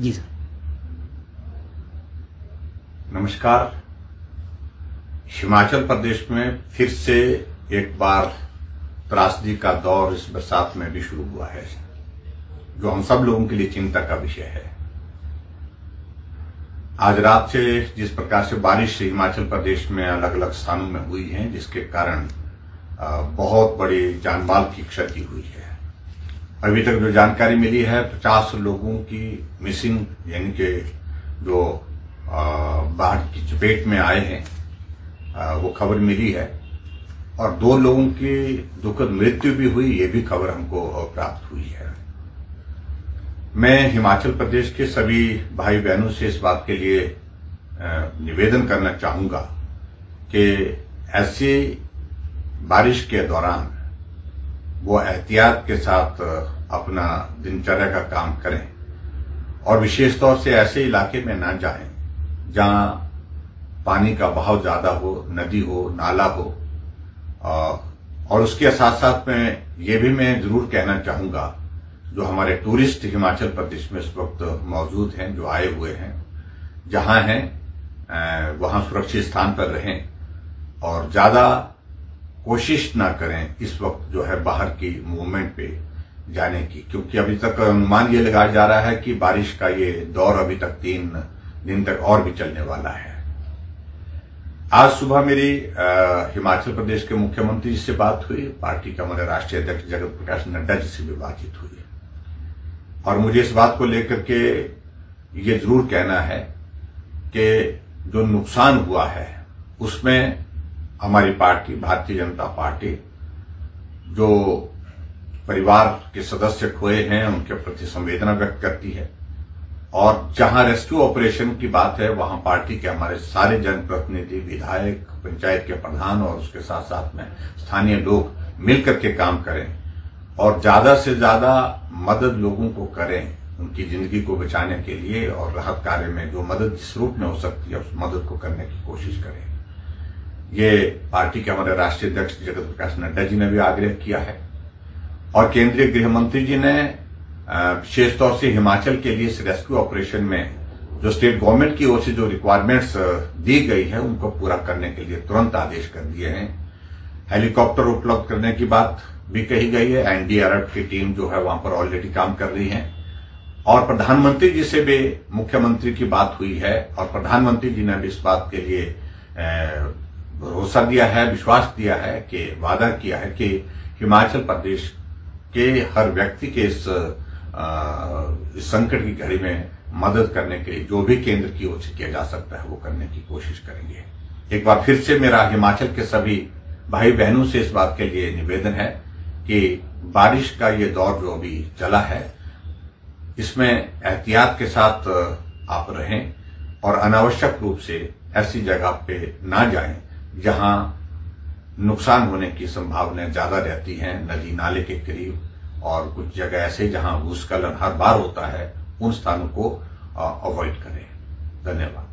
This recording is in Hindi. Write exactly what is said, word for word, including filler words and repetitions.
जी सर, नमस्कार। हिमाचल प्रदेश में फिर से एक बार त्रासदी का दौर इस बरसात में भी शुरू हुआ है, जो हम सब लोगों के लिए चिंता का विषय है। आज रात से जिस प्रकार से बारिश हिमाचल प्रदेश में अलग अलग स्थानों में हुई है, जिसके कारण बहुत बड़ी जानमाल की क्षति हुई है। अभी तक जो जानकारी मिली है, पचास लोगों की मिसिंग, यानी कि जो बाढ़ की चपेट में आए हैं, वो खबर मिली है और दो लोगों की दुखद मृत्यु भी हुई, ये भी खबर हमको प्राप्त हुई है। मैं हिमाचल प्रदेश के सभी भाई बहनों से इस बात के लिए निवेदन करना चाहूंगा कि ऐसी बारिश के दौरान वो एहतियात के साथ अपना दिनचर्या का काम करें और विशेष तौर से ऐसे इलाके में ना जाएं जहां पानी का बहाव ज्यादा हो, नदी हो, नाला हो। और उसके साथ साथ में ये भी मैं जरूर कहना चाहूंगा, जो हमारे टूरिस्ट हिमाचल प्रदेश में इस वक्त मौजूद हैं, जो आए हुए हैं, जहां हैं वहां सुरक्षित स्थान पर रहें और ज्यादा कोशिश ना करें इस वक्त जो है बाहर की मूवमेंट पे जाने की, क्योंकि अभी तक अनुमान ये लगाया जा रहा है कि बारिश का ये दौर अभी तक तीन दिन तक और भी चलने वाला है। आज सुबह मेरी हिमाचल प्रदेश के मुख्यमंत्री जी से बात हुई, पार्टी का हमारे राष्ट्रीय अध्यक्ष जगत प्रकाश नड्डा जी से भी बातचीत हुई और मुझे इस बात को लेकर के ये जरूर कहना है कि जो नुकसान हुआ है उसमें हमारी पार्टी भारतीय जनता पार्टी, जो परिवार के सदस्य खोए हैं उनके प्रति संवेदना व्यक्त करती है और जहां रेस्क्यू ऑपरेशन की बात है वहां पार्टी के हमारे सारे जनप्रतिनिधि, विधायक, पंचायत के प्रधान और उसके साथ साथ में स्थानीय लोग मिलकर के काम करें और ज्यादा से ज्यादा मदद लोगों को करें उनकी जिंदगी को बचाने के लिए और राहत कार्य में जो मदद जिस रूप में हो सकती है उस मदद को करने की कोशिश करें। ये पार्टी के हमारे राष्ट्रीय अध्यक्ष जगत प्रकाश नड्डा जी ने भी आग्रह किया है और केंद्रीय गृह मंत्री जी ने विशेष तौर से हिमाचल के लिए इस रेस्क्यू ऑपरेशन में जो स्टेट गवर्नमेंट की ओर से जो रिक्वायरमेंट्स दी गई है उनको पूरा करने के लिए तुरंत आदेश कर दिए हैं। हेलीकॉप्टर उपलब्ध करने की बात भी कही गई है, एनडीआरएफ की टीम जो है वहां पर ऑलरेडी काम कर रही है और प्रधानमंत्री जी से भी मुख्यमंत्री की बात हुई है और प्रधानमंत्री जी ने भी इस बात के लिए भरोसा दिया है, विश्वास दिया है, कि वादा किया है कि हिमाचल प्रदेश के हर व्यक्ति के इस संकट की घड़ी में मदद करने के लिए जो भी केंद्र की ओर से किया जा सकता है वो करने की कोशिश करेंगे। एक बार फिर से मेरा हिमाचल के सभी भाई बहनों से इस बात के लिए निवेदन है कि बारिश का ये दौर जो अभी चला है इसमें एहतियात के साथ आप रहें और अनावश्यक रूप से ऐसी जगह पे ना जाएं जहां नुकसान होने की संभावना ज्यादा रहती है, नदी नाले के करीब और कुछ जगह ऐसे जहां भूस्खलन हर बार होता है, उन स्थानों को अवॉइड करें। धन्यवाद।